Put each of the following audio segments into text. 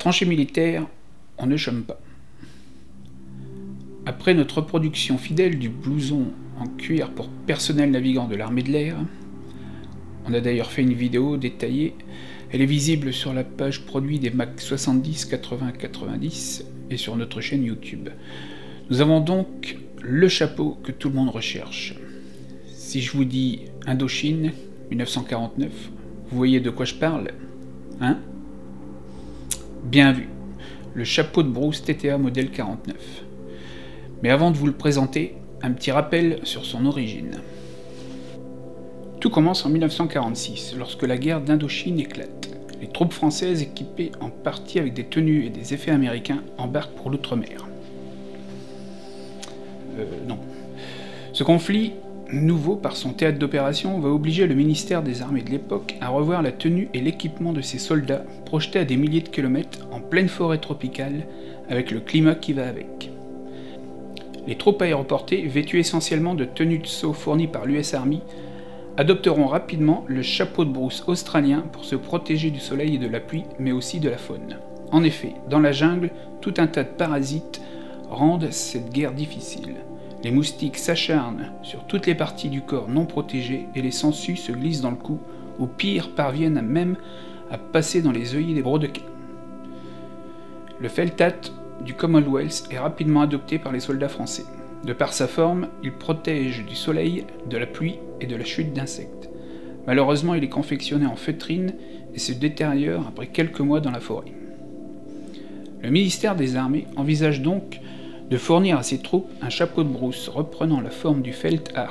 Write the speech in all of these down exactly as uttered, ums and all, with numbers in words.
tranchée militaire, on ne chôme pas. Après notre reproduction fidèle du blouson en cuir pour personnel navigant de l'armée de l'air, on a d'ailleurs fait une vidéo détaillée, elle est visible sur la page produit des Mac soixante-dix, quatre-vingts, quatre-vingt-dix et sur notre chaîne YouTube. Nous avons donc le chapeau que tout le monde recherche. Si je vous dis Indochine, mille neuf cent quarante-neuf, vous voyez de quoi je parle, hein? Bien vu, le chapeau de brousse T T A modèle quarante-neuf. Mais avant de vous le présenter, un petit rappel sur son origine. Tout commence en mille neuf cent quarante-six, lorsque la guerre d'Indochine éclate. Les troupes françaises, équipées en partie avec des tenues et des effets américains, embarquent pour l'outre-mer. Euh, non. Ce conflit, nouveau par son théâtre d'opération, va obliger le ministère des Armées de l'époque à revoir la tenue et l'équipement de ses soldats, projetés à des milliers de kilomètres en pleine forêt tropicale, avec le climat qui va avec. Les troupes aéroportées, vêtues essentiellement de tenues de saut fournies par l'U S Army, adopteront rapidement le chapeau de brousse australien pour se protéger du soleil et de la pluie, mais aussi de la faune. En effet, dans la jungle, tout un tas de parasites rendent cette guerre difficile. Les moustiques s'acharnent sur toutes les parties du corps non protégées et les sangsues se glissent dans le cou, ou pire, parviennent même à passer dans les œillets des brodequins. Le Feltat du Commonwealth est rapidement adopté par les soldats français. De par sa forme, il protège du soleil, de la pluie et de la chute d'insectes. Malheureusement, il est confectionné en feutrine et se détériore après quelques mois dans la forêt. Le ministère des Armées envisage donc de fournir à ses troupes un chapeau de brousse reprenant la forme du Feltat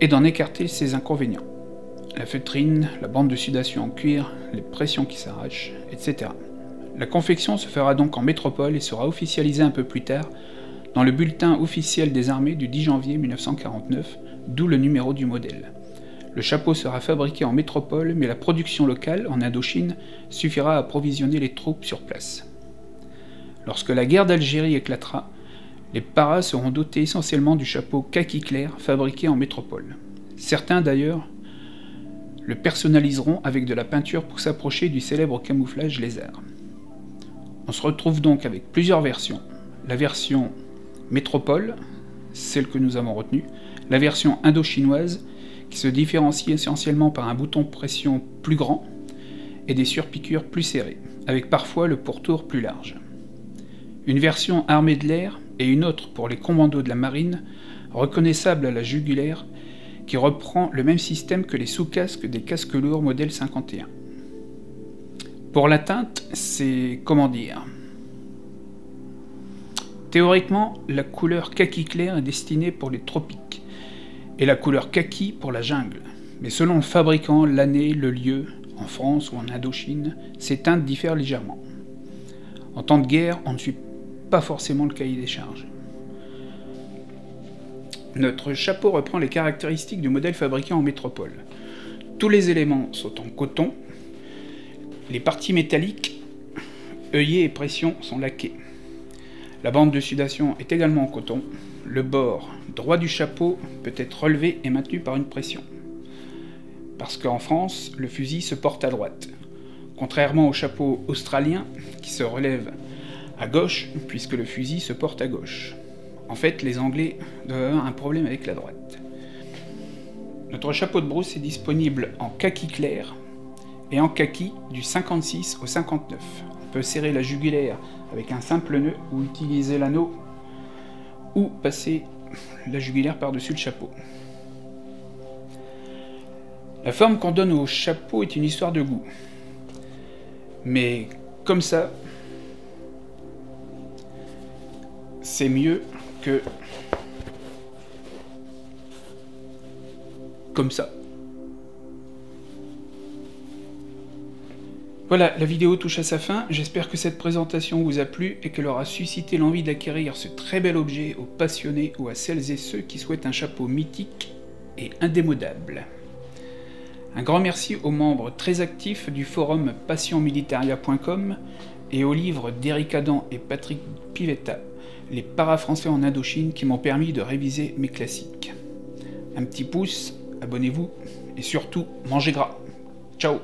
et d'en écarter ses inconvénients. La feutrine, la bande de sudation en cuir, les pressions qui s'arrachent, et cetera. La confection se fera donc en métropole et sera officialisée un peu plus tard dans le bulletin officiel des armées du dix janvier mille neuf cent quarante-neuf, d'où le numéro du modèle. Le chapeau sera fabriqué en métropole, mais la production locale, en Indochine, suffira à approvisionner les troupes sur place. Lorsque la guerre d'Algérie éclatera, les paras seront dotés essentiellement du chapeau kaki clair fabriqué en métropole. Certains d'ailleurs le personnaliseront avec de la peinture pour s'approcher du célèbre camouflage lézard. On se retrouve donc avec plusieurs versions. La version métropole, celle que nous avons retenue, la version indochinoise, qui se différencie essentiellement par un bouton pression plus grand et des surpiqûres plus serrées, avec parfois le pourtour plus large. Une version armée de l'air et une autre pour les commandos de la marine, reconnaissable à la jugulaire, qui reprend le même système que les sous-casques des casques lourds modèle cinquante et un. Pour la teinte, c'est comment dire? Théoriquement, la couleur kaki clair est destinée pour les tropiques et la couleur kaki pour la jungle. Mais selon le fabricant, l'année, le lieu, en France ou en Indochine, ces teintes diffèrent légèrement. En temps de guerre, on ne suit pas forcément le cahier des charges. Notre chapeau reprend les caractéristiques du modèle fabriqué en métropole. Tous les éléments sont en coton. Les parties métalliques, œillets et pressions sont laquées. La bande de sudation est également en coton. Le bord droit du chapeau peut être relevé et maintenu par une pression. Parce qu'en France, le fusil se porte à droite, contrairement au chapeau australien qui se relève à gauche puisque le fusil se porte à gauche. En fait, les Anglais doivent avoir un problème avec la droite. Notre chapeau de brousse est disponible en kaki clair et en kaki du cinquante-six au cinquante-neuf. On peut serrer la jugulaire avec un simple nœud ou utiliser l'anneau ou passer la jugulaire par-dessus le chapeau. La forme qu'on donne au chapeau est une histoire de goût. Mais comme ça, c'est mieux que comme ça. Voilà, la vidéo touche à sa fin, j'espère que cette présentation vous a plu et qu'elle aura suscité l'envie d'acquérir ce très bel objet aux passionnés ou à celles et ceux qui souhaitent un chapeau mythique et indémodable. Un grand merci aux membres très actifs du forum passion militaria point com et aux livres d'Éric Adam et Patrick Pivetta, les paras français en Indochine, qui m'ont permis de réviser mes classiques. Un petit pouce, abonnez-vous et surtout, mangez gras. Ciao!